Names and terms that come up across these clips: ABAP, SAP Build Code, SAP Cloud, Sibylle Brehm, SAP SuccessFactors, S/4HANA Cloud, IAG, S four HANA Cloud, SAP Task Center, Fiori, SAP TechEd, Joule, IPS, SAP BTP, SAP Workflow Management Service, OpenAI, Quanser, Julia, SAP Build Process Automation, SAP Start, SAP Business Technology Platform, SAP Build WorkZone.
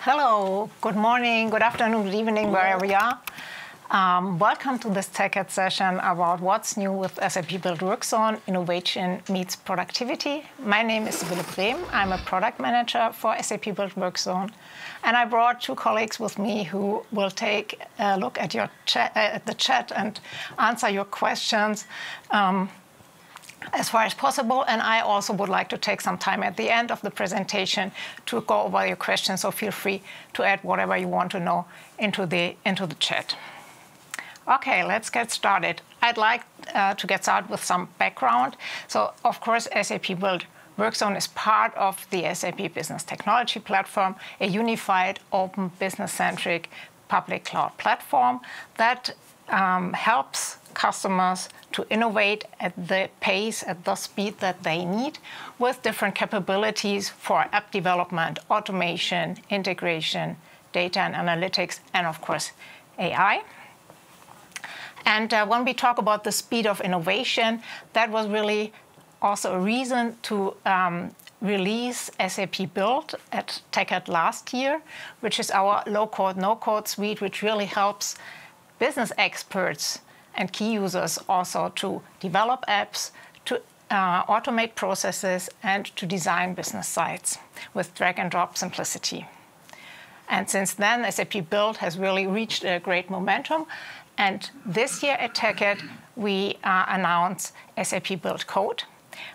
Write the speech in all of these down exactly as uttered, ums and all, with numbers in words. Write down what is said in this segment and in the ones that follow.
Hello, good morning, good afternoon, good evening, wherever you are. Um, welcome to this TechEd session about what's new with S A P Build WorkZone, innovation meets productivity. My name is Sibylle Brehm. I'm a product manager for S A P Build WorkZone. And I brought two colleagues with me who will take a look at, your chat, uh, at the chat and answer your questions um, as far as possible, and I also would like to take some time at the end of the presentation to go over your questions, so feel free to add whatever you want to know into the, into the chat. Okay, let's get started. I'd like uh, to get started with some background. So, of course, S A P Build WorkZone is part of the S A P Business Technology Platform, a unified, open, business-centric public cloud platform that um, helps customers to innovate at the pace, at the speed that they need, with different capabilities for app development, automation, integration, data and analytics, and of course, A I. And uh, when we talk about the speed of innovation, that was really also a reason to um, release S A P Build at TechEd last year, which is our low-code, no-code suite, which really helps business experts and key users also to develop apps, to uh, automate processes, and to design business sites with drag-and-drop simplicity. And since then, S A P Build has really reached a great momentum. And this year at TechEd, we uh, announced S A P Build Code,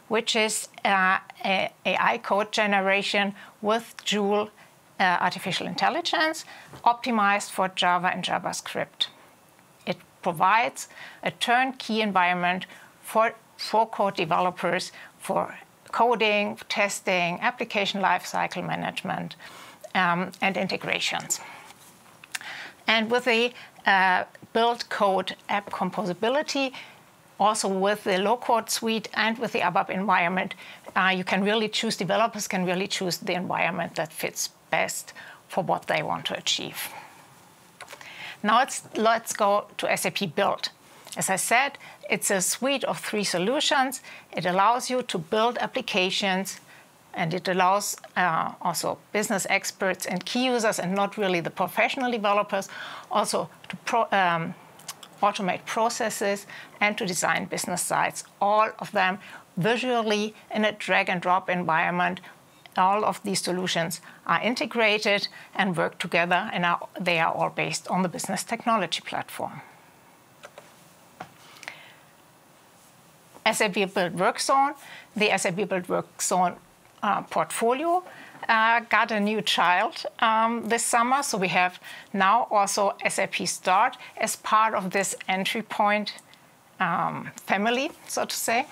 which is uh, a AI code generation with Joule uh, artificial intelligence, optimized for Java and JavaScript. It provides a turnkey environment for, for code developers for coding, testing, application lifecycle management, um, and integrations. And with the uh, Build Code app composability, also with the low-code suite and with the ABAP environment, uh, you can really choose, developers can really choose the environment that fits best for what they want to achieve. Now let's, let's go to S A P Build. As I said, it's a suite of three solutions. It allows you to build applications, and it allows uh, also business experts and key users, and not really the professional developers, also to pro um, automate processes and to design business sites, all of them visually in a drag-and-drop environment. All of these solutions are integrated and work together, and are, they are all based on the Business Technology Platform. S A P Build WorkZone, the S A P Build WorkZone Uh, portfolio uh, got a new child um, this summer, so we have now also S A P Start as part of this entry point um, family, so to say.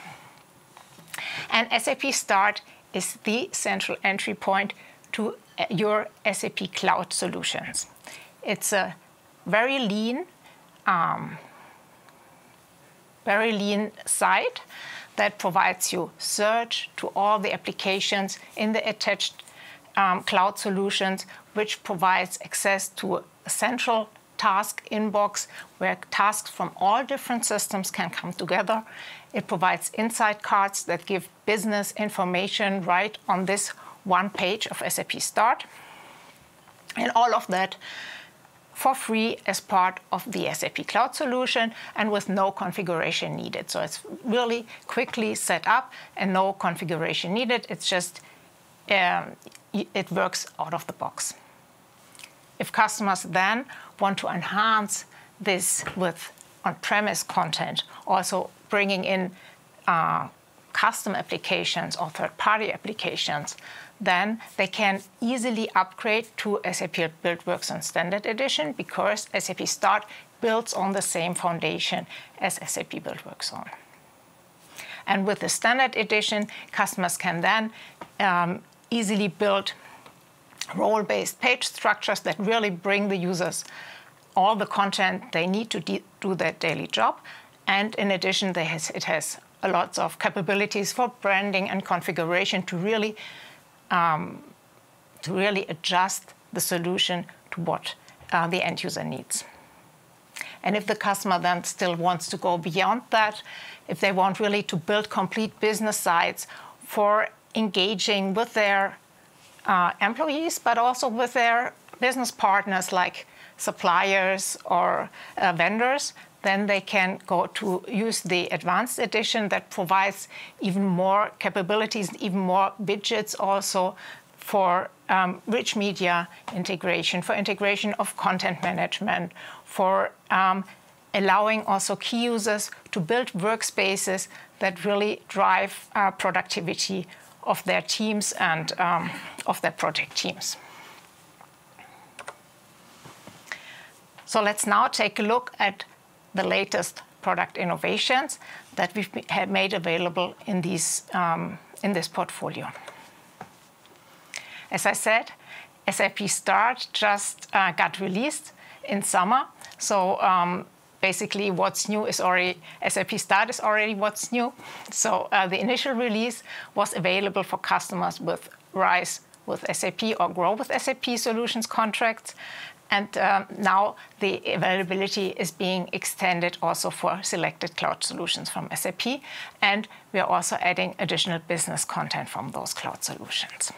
And S A P Start is the central entry point to your S A P Cloud solutions. It's a very lean, um, very lean site that provides you search to all the applications in the attached um, cloud solutions, which provides access to a central task inbox where tasks from all different systems can come together. It provides insight cards that give business information right on this one page of S A P Start. And all of that for free as part of the S A P Cloud solution and with no configuration needed. So it's really quickly set up and no configuration needed. It's just, um, it works out of the box. If customers then want to enhance this with on-premise content, also bringing in uh, custom applications or third-party applications, then they can easily upgrade to S A P Build WorkZone Standard Edition, because S A P Start builds on the same foundation as S A P Build WorkZone. And with the Standard Edition, customers can then um, easily build role-based page structures that really bring the users all the content they need to do their daily job. And in addition, they has, it has lots of capabilities for branding and configuration to really Um, to really adjust the solution to what uh, the end user needs. And if the customer then still wants to go beyond that, if they want really to build complete business sites for engaging with their uh, employees, but also with their business partners like suppliers or uh, vendors, then they can go to use the advanced edition that provides even more capabilities, even more widgets also for um, rich media integration, for integration of content management, for um, allowing also key users to build workspaces that really drive uh, productivity of their teams and um, of their project teams. So let's now take a look at the latest product innovations that we've made available in, these, um, in this portfolio. As I said, S A P Start just uh, got released in summer. So um, basically what's new is already, S A P Start is already what's new. So uh, the initial release was available for customers with RISE with S A P or GROW with S A P solutions contracts. And um, now the availability is being extended also for selected cloud solutions from S A P. And we are also adding additional business content from those cloud solutions.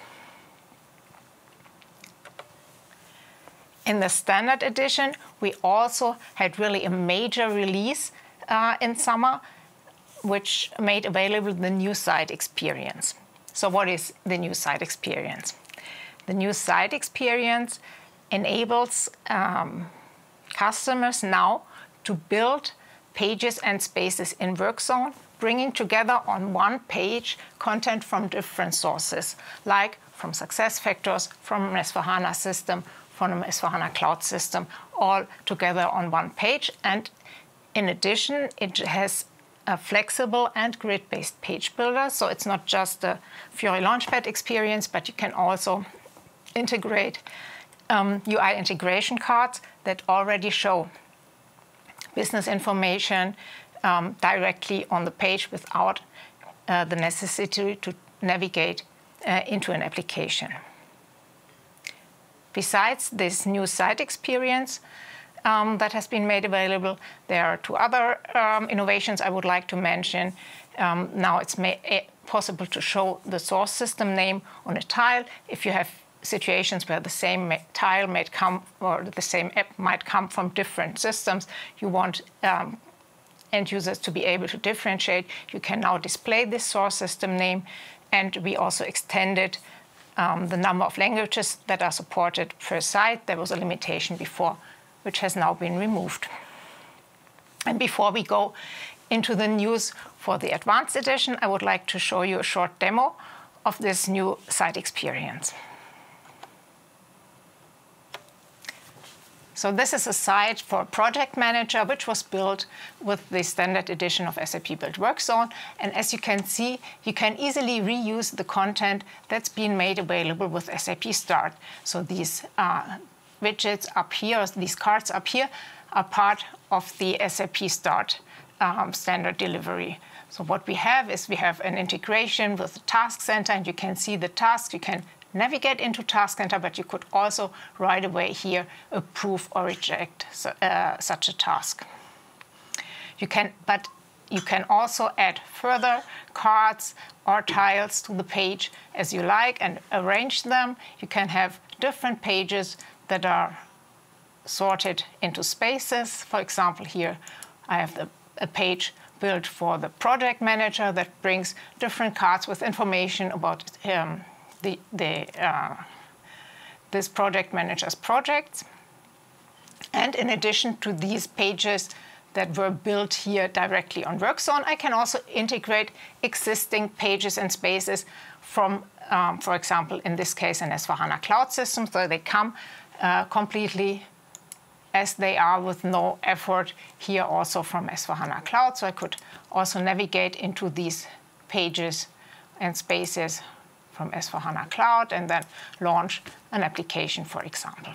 In the standard edition, we also had really a major release uh, in summer, which made available the new site experience. So what is the new site experience? The new site experience enables um, customers now to build pages and spaces in WorkZone, bringing together on one page content from different sources, like from SuccessFactors, from an S four HANA system, from an S four HANA Cloud system, all together on one page. And in addition, it has a flexible and grid-based page builder. So it's not just a Fiori Launchpad experience, but you can also integrate um, U I integration cards that already show business information um, directly on the page without uh, the necessity to navigate uh, into an application. Besides this new site experience um, that has been made available, there are two other um, innovations I would like to mention. Um, now it's possible to show the source system name on a tile if you have situations where the same tile might come or the same app might come from different systems. You want um, end users to be able to differentiate. You can now display this source system name, and we also extended Um, the number of languages that are supported per site. There was a limitation before, which has now been removed. And before we go into the news for the advanced edition, I would like to show you a short demo of this new site experience. So this is a site for a project manager, which was built with the standard edition of S A P Build WorkZone. And as you can see, you can easily reuse the content that's been made available with S A P Start. So these uh, widgets up here, these cards up here, are part of the S A P Start um, standard delivery. So what we have is we have an integration with the Task Center, and you can see the tasks. You can navigate into Task Center, but you could also right away here approve or reject uh, such a task. You can, but you can also add further cards or tiles to the page as you like and arrange them. You can have different pages that are sorted into spaces. For example, here I have the, a page built for the project manager that brings different cards with information about him. The, the, uh, this project manager's projects. And in addition to these pages that were built here directly on WorkZone, I can also integrate existing pages and spaces from, um, for example, in this case, an S four HANA Cloud system, so they come uh, completely as they are with no effort here also from S four HANA Cloud. So I could also navigate into these pages and spaces from S four HANA Cloud and then launch an application, for example.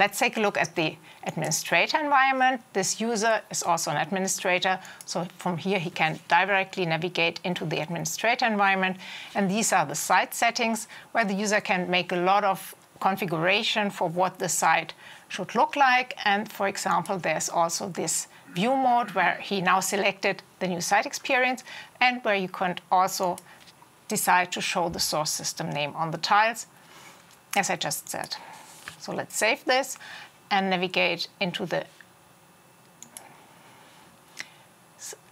Let's take a look at the administrator environment. This user is also an administrator, so from here he can directly navigate into the administrator environment. And these are the site settings where the user can make a lot of configuration for what the site should look like. And for example, there's also this view mode where he now selected the new site experience and where you can also decide to show the source system name on the tiles, as I just said. So let's save this and navigate into the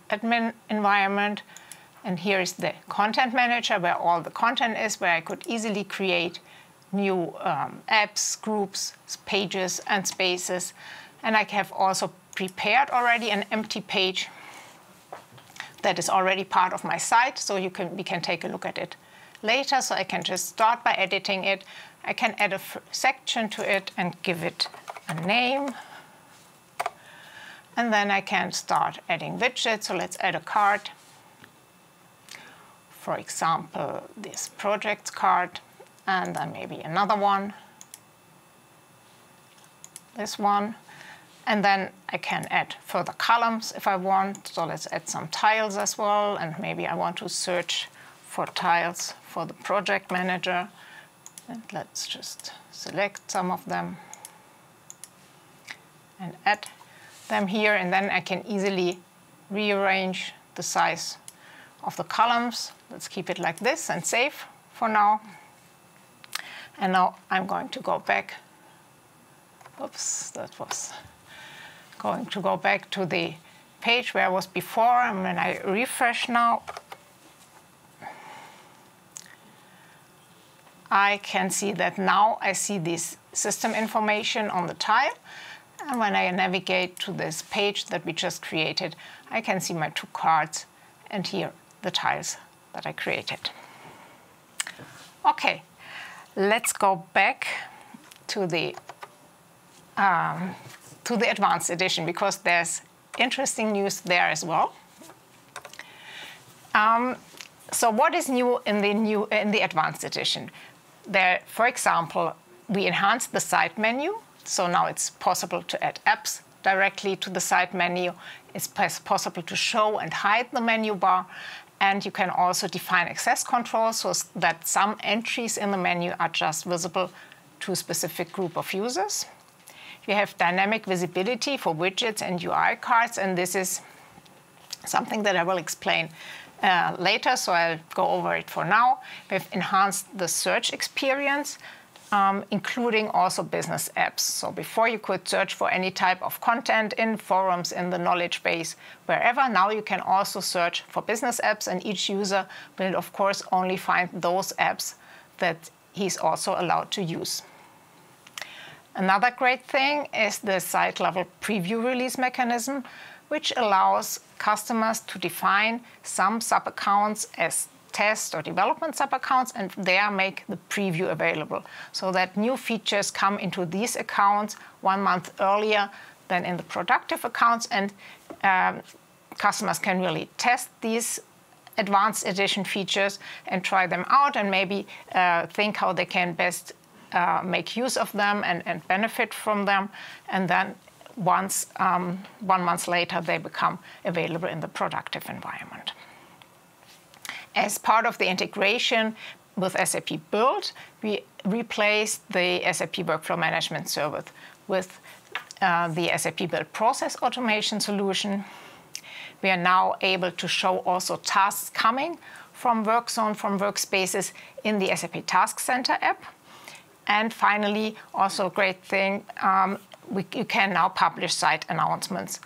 admin environment. And here is the content manager where all the content is, where I could easily create new um, apps, groups, pages, and spaces. And I have also prepared already an empty page that is already part of my site, so you can, we can take a look at it later. So I can just start by editing it. I can add a section to it and give it a name. And then I can start adding widgets. So let's add a card. For example, this project card, and then maybe another one, this one. And then I can add further columns if I want. So let's add some tiles as well. And maybe I want to search for tiles for the project manager. And let's just select some of them and add them here. And then I can easily rearrange the size of the columns. Let's keep it like this and save for now. And now I'm going to go back. Oops, that was going to go back to the page where I was before. And when I refresh now, I can see that now I see this system information on the tile. And when I navigate to this page that we just created, I can see my two cards and here the tiles that I created. Okay, let's go back to the um, to the advanced edition, because there's interesting news there as well. Um, so what is new in the new in the advanced edition? There, for example, we enhanced the site menu, so now it's possible to add apps directly to the site menu. It's possible to show and hide the menu bar, and you can also define access controls so that some entries in the menu are just visible to a specific group of users. You have dynamic visibility for widgets and U I cards, and this is something that I will explain uh, later, so I'll go over it for now. We've enhanced the search experience, um, including also business apps. So before you could search for any type of content in forums, in the knowledge base, wherever. Now you can also search for business apps, and each user will, of course, only find those apps that he's also allowed to use. Another great thing is the site-level preview release mechanism, which allows customers to define some sub-accounts as test or development sub-accounts and there make the preview available, so that new features come into these accounts one month earlier than in the productive accounts, and um, customers can really test these advanced edition features and try them out and maybe uh, think how they can best Uh, make use of them and, and benefit from them, and then once um, one month later they become available in the productive environment. As part of the integration with S A P Build, we replaced the S A P Workflow Management Service with uh, the S A P Build Process Automation solution. We are now able to show also tasks coming from WorkZone, from workspaces in the S A P Task Center app. And finally, also a great thing, um, we, you can now publish site announcements.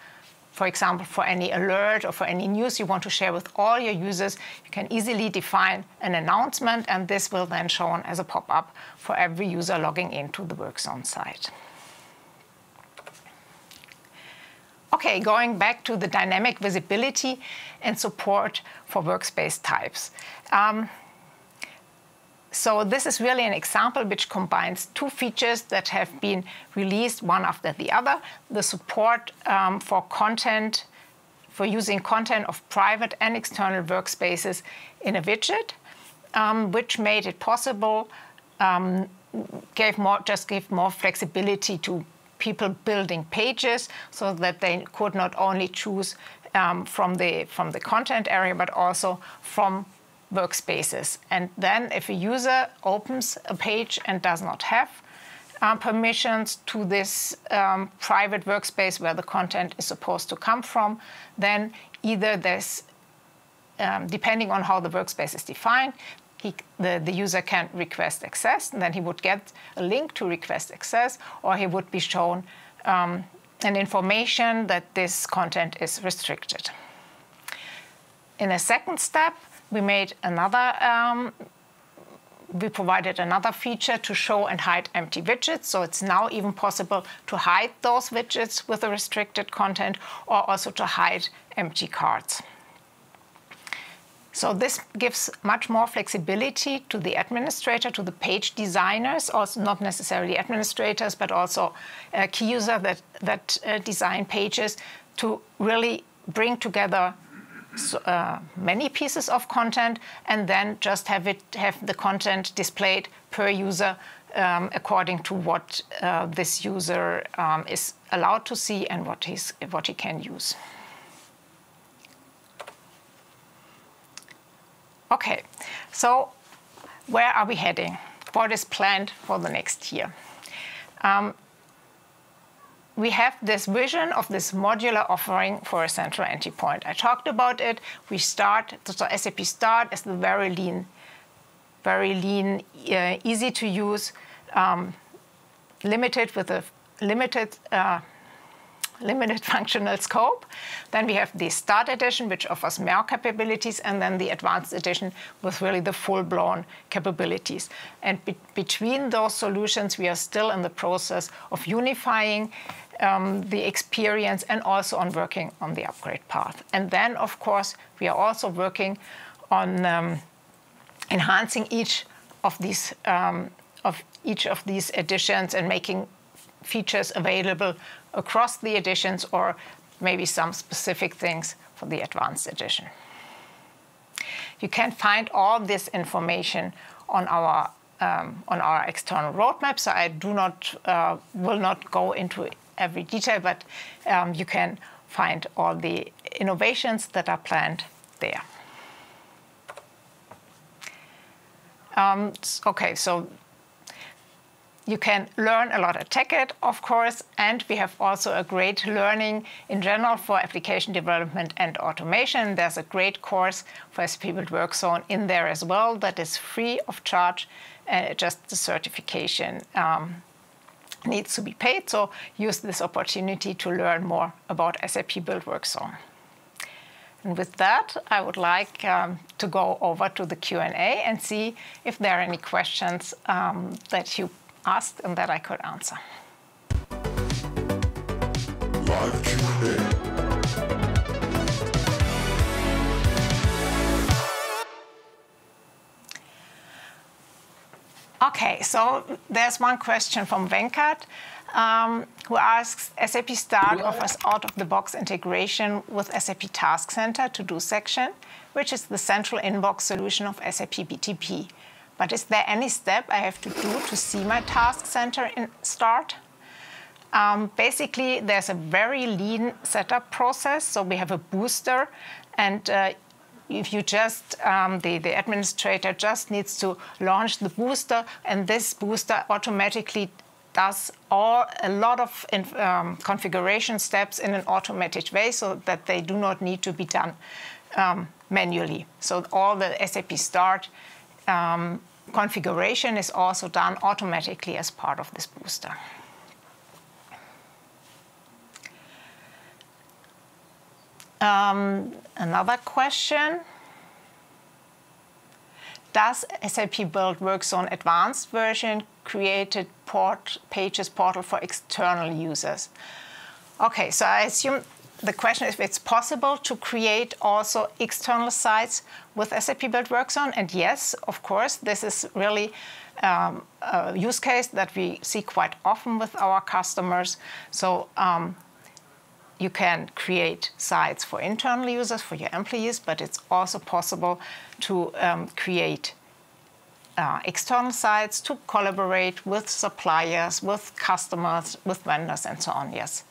For example, for any alert or for any news you want to share with all your users, you can easily define an announcement, and this will then shown as a pop-up for every user logging into the WorkZone site. Okay, going back to the dynamic visibility and support for workspace types. Um, So this is really an example which combines two features that have been released one after the other. The support um, for content, for using content of private and external workspaces in a widget, um, which made it possible um, gave more, just gave more flexibility to people building pages, so that they could not only choose um, from the from the content area, but also from workspaces. And then, if a user opens a page and does not have uh, permissions to this um, private workspace where the content is supposed to come from, then either there's um, depending on how the workspace is defined, He, the, the user can request access, and then he would get a link to request access, or he would be shown um, an information that this content is restricted. In a second step, we made another, um, we provided another feature to show and hide empty widgets. So it's now even possible to hide those widgets with the restricted content, or also to hide empty cards. So this gives much more flexibility to the administrator, to the page designers, also not necessarily administrators, but also uh, key users that, that uh, design pages, to really bring together uh, many pieces of content, and then just have, it, have the content displayed per user um, according to what uh, this user um, is allowed to see and what, he's, what he can use. Okay, so where are we heading? What is planned for the next year? Um, we have this vision of this modular offering for a central entry point. I talked about it. We start, so S A P Start is the very lean, very lean, uh, easy to use, um, limited with a limited, uh, limited functional scope. Then we have the Start Edition, which offers more capabilities, and then the Advanced Edition with really the full-blown capabilities. And be between those solutions, we are still in the process of unifying um, the experience, and also on working on the upgrade path. And then, of course, we are also working on um, enhancing each of these um, of each of these editions and making features available across the editions, or maybe some specific things for the Advanced Edition. You can find all this information on our um, on our external roadmap. So I do not uh, will not go into every detail, but um, you can find all the innovations that are planned there. Um, okay, so. You can learn a lot at TechEd, of course, and we have also a great learning in general for application development and automation. There's a great course for S A P Build WorkZone in there as well that is free of charge, and just the certification um, needs to be paid. So use this opportunity to learn more about S A P Build WorkZone. And with that, I would like um, to go over to the Q and A and see if there are any questions um, that you asked and that I could answer. Live Q and A. Okay, so there's one question from Venkat, um, who asks, S A P Start offers out-of-the-box integration with S A P Task Center to-do section, which is the central inbox solution of S A P B T P. But is there any step I have to do to see my task center in Start? Um, basically, there's a very lean setup process. So we have a booster, and uh, if you just, um, the, the administrator just needs to launch the booster, and this booster automatically does all, a lot of in, um, configuration steps in an automated way, so that they do not need to be done um, manually. So all the S A P Start Um, configuration is also done automatically as part of this booster. Um, another question. Does S A P Build WorkZone Advanced version created port pages portal for external users? Okay, so I assume the question is if it's possible to create also external sites with S A P Build WorkZone, and yes, of course, this is really um, a use case that we see quite often with our customers. So um, you can create sites for internal users, for your employees, but it's also possible to um, create uh, external sites to collaborate with suppliers, with customers, with vendors, and so on. Yes,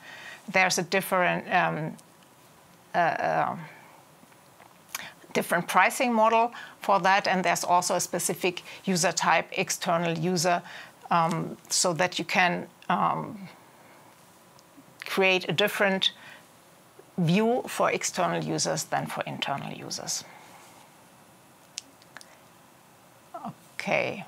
there's a different um, uh, uh, different pricing model for that, and there's also a specific user type, external user, um, so that you can um, create a different view for external users than for internal users. Okay.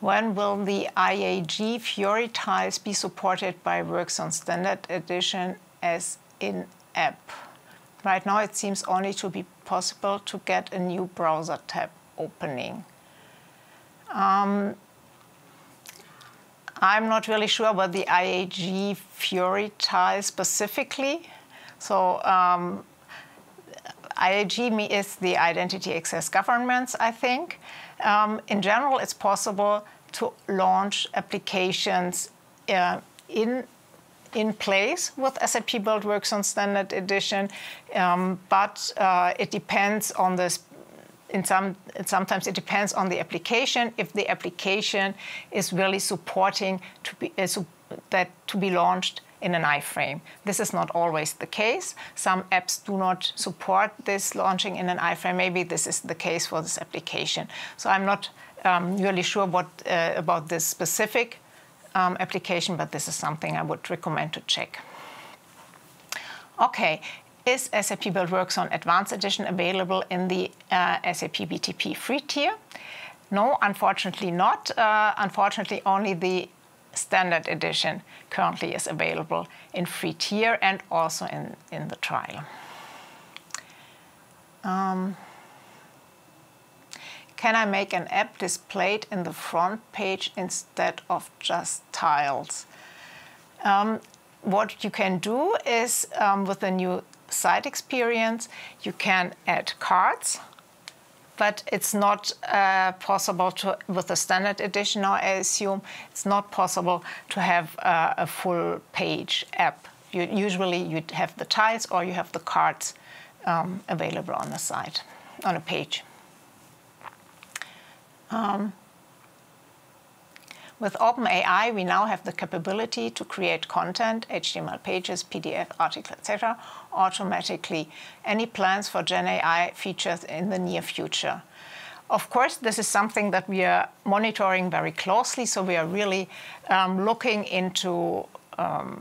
When will the I A G Fiori tiles be supported by WorkZone Standard Edition as in-app? Right now it seems only to be possible to get a new browser tab opening. Um, I'm not really sure about the I A G Fiori tile specifically. So um, I A G is the Identity Access Governance, I think. Um, in general, it's possible to launch applications uh, in, in place with S A P Build WorkZone Standard Edition, um, but uh, it depends on the In some, sometimes it depends on the application, if the application is really supporting to be, uh, so that to be launched in an iframe. This is not always the case. Some apps do not support this launching in an iframe. Maybe this is the case for this application. So I'm not um, really sure what, uh, about this specific um, application, but this is something I would recommend to check. Okay. Is S A P Build WorkZone Advanced Edition available in the uh, S A P B T P free tier? No, unfortunately not. Uh, unfortunately, only the Standard Edition currently is available in free tier and also in, in the trial. Um, can I make an app displayed in the front page instead of just tiles? Um, what you can do is um, with the new site experience, you can add cards, but it's not uh, possible to, with the Standard Edition now, I assume, it's not possible to have uh, a full page app. You, usually you'd have the tiles or you have the cards um, available on the site, on a page. Um, With OpenAI, we now have the capability to create content, H T M L pages, P D F, articles, et cetera, automatically. Any plans for Gen A I features in the near future? Of course, this is something that we are monitoring very closely, so we are really um, looking into um,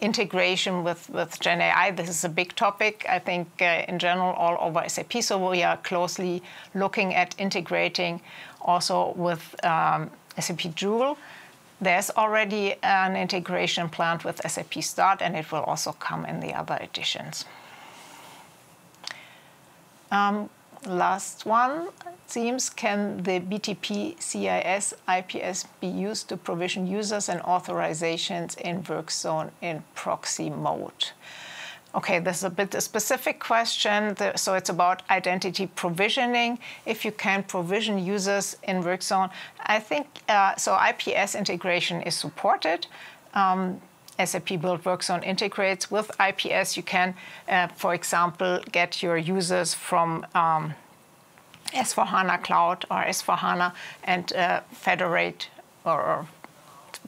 integration with, with Gen A I. This is a big topic, I think, uh, in general, all over S A P, so we are closely looking at integrating also with um, S A P Joule. There's already an integration planned with S A P Start, and it will also come in the other editions. Um, last one, it seems, can the B T P, C I S, I P S be used to provision users and authorizations in WorkZone in proxy mode? Okay, this is a bit a specific question, so it's about identity provisioning. If you can provision users in WorkZone, I think, uh, so I P S integration is supported. Um, S A P Build WorkZone integrates with I P S. You can, uh, for example, get your users from um, S four HANA Cloud or S four HANA and uh, federate or, or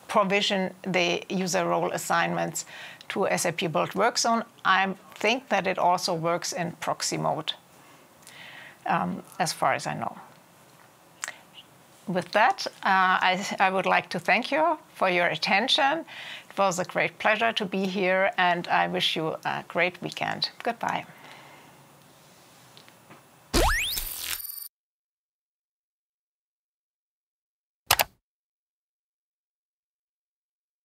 provision the user role assignments to S A P Build WorkZone. I think that it also works in proxy mode, um, as far as I know. With that, uh, I, I would like to thank you for your attention. It was a great pleasure to be here, and I wish you a great weekend. Goodbye.